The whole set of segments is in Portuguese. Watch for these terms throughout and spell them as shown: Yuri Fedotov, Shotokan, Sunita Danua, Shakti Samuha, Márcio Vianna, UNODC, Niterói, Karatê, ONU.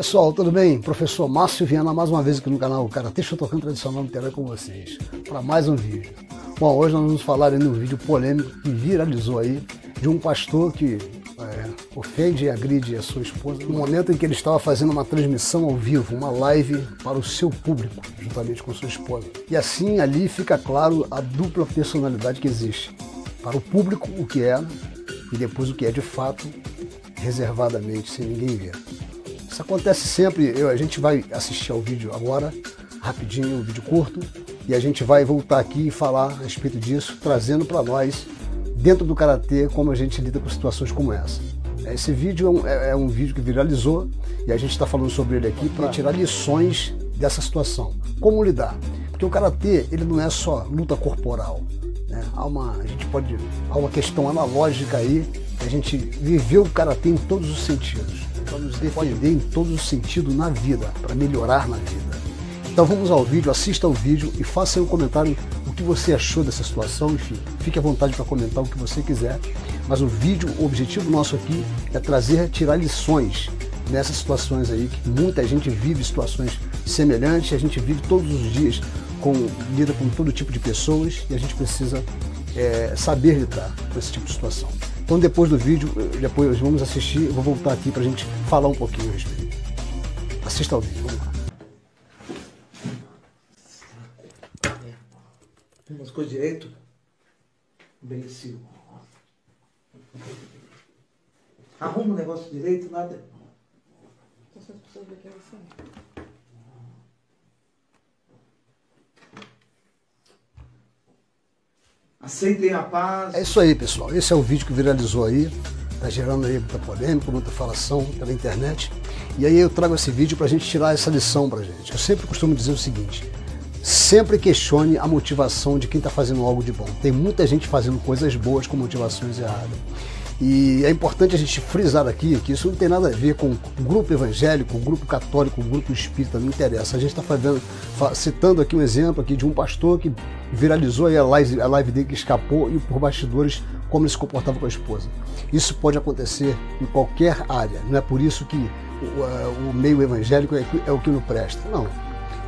pessoal, tudo bem? Professor Márcio Vianna mais uma vez aqui no canal Karate Shotokan Tradicional Niterói com vocês para mais um vídeo. Bom, hoje nós vamos falar de um vídeo polêmico que viralizou aí, de um pastor que ofende e agride a sua esposa no momento em que ele estava fazendo uma transmissão ao vivo, uma live para o seu público, juntamente com sua esposa. E assim ali fica claro a dupla personalidade que existe. Para o público o que é e depois o que é de fato, reservadamente, sem ninguém ver. Isso acontece sempre. A gente vai assistir ao vídeo agora, rapidinho, um vídeo curto, e a gente vai voltar aqui e falar a respeito disso, trazendo para nós, dentro do Karatê, como a gente lida com situações como essa. Esse vídeo é um vídeo que viralizou e a gente está falando sobre ele aqui para tirar lições dessa situação. Como lidar? Porque o Karatê, ele não é só luta corporal. Há uma questão analógica aí, a gente viveu o Karatê em todos os sentidos, para nos defender em todos os sentidos na vida, para melhorar na vida. Então vamos ao vídeo, assista ao vídeo e faça aí um comentário o que você achou dessa situação, enfim, fique à vontade para comentar o que você quiser, mas o vídeo, o objetivo nosso aqui é tirar lições nessas situações aí, que muita gente vive situações semelhantes, a gente vive todos os dias, lida com todo tipo de pessoas e a gente precisa saber lidar com esse tipo de situação. Então depois do vídeo, depois vamos assistir, eu vou voltar aqui para a gente falar um pouquinho a respeito. Assista ao vídeo, vamos lá. Moscou direito? Benecido. Arruma o negócio direito, nada. Essas pessoas daqui é assim. Aceitem a paz. É isso aí, pessoal. Esse é o vídeo que viralizou aí. Tá gerando aí muita polêmica, muita falação pela internet. E aí eu trago esse vídeo pra gente tirar essa lição pra gente. Eu sempre costumo dizer o seguinte. Sempre questione a motivação de quem tá fazendo algo de bom. Tem muita gente fazendo coisas boas com motivações erradas. E é importante a gente frisar aqui que isso não tem nada a ver com o grupo evangélico, o grupo católico, o grupo espírita, não interessa. A gente tá citando aqui um exemplo aqui de um pastor que viralizou aí a live dele que escapou e por bastidores como ele se comportava com a esposa. Isso pode acontecer em qualquer área, não é por isso que o meio evangélico é o que não presta, não.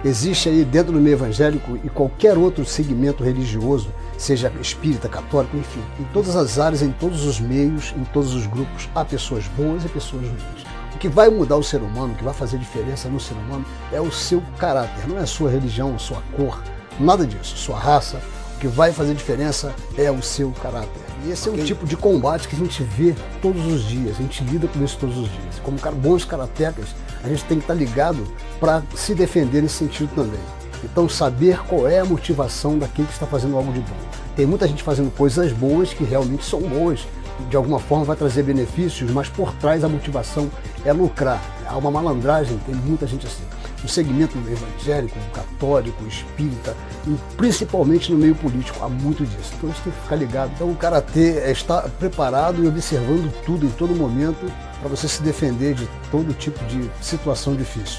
Existe aí dentro do meio evangélico e qualquer outro segmento religioso, seja espírita, católico, enfim, em todas as áreas, em todos os meios, em todos os grupos, há pessoas boas e pessoas ruins. O que vai mudar o ser humano, o que vai fazer diferença no ser humano é o seu caráter, não é a sua religião, a sua cor, nada disso, sua raça. O que vai fazer diferença é o seu caráter. E esse é um tipo de combate que a gente vê todos os dias, a gente lida com isso todos os dias. Como bons karatecas, a gente tem que estar ligado para se defender nesse sentido também. Então saber qual é a motivação daquele que está fazendo algo de bom. Tem muita gente fazendo coisas boas que realmente são boas, de alguma forma vai trazer benefícios, mas por trás a motivação é lucrar. Há uma malandragem, tem muita gente assim. No segmento evangélico, católico, espírita e principalmente no meio político, há muito disso. Então a gente tem que ficar ligado. Então o Karatê está preparado e observando tudo em todo momento para você se defender de todo tipo de situação difícil.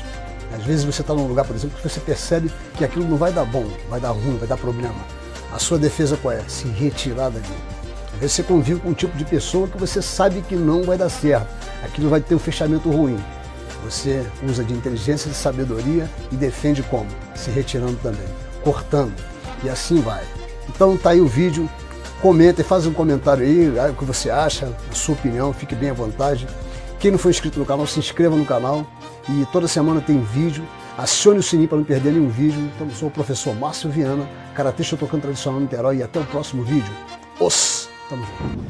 Às vezes você está num lugar, por exemplo, que você percebe que aquilo não vai dar bom, vai dar ruim, vai dar problema. A sua defesa qual é? Se retirar dali. Às vezes você convive com um tipo de pessoa que você sabe que não vai dar certo, aquilo vai ter um fechamento ruim. Você usa de inteligência, de sabedoria e defende como? Se retirando também, cortando, e assim vai. Então tá aí o vídeo, comenta e faz um comentário aí, o que você acha, a sua opinião, fique bem à vontade. Quem não for inscrito no canal, se inscreva no canal e toda semana tem vídeo. Acione o sininho para não perder nenhum vídeo. Então eu sou o professor Márcio Vianna, Karatê Shotokan Tradicional Niterói e até o próximo vídeo. Tamo junto.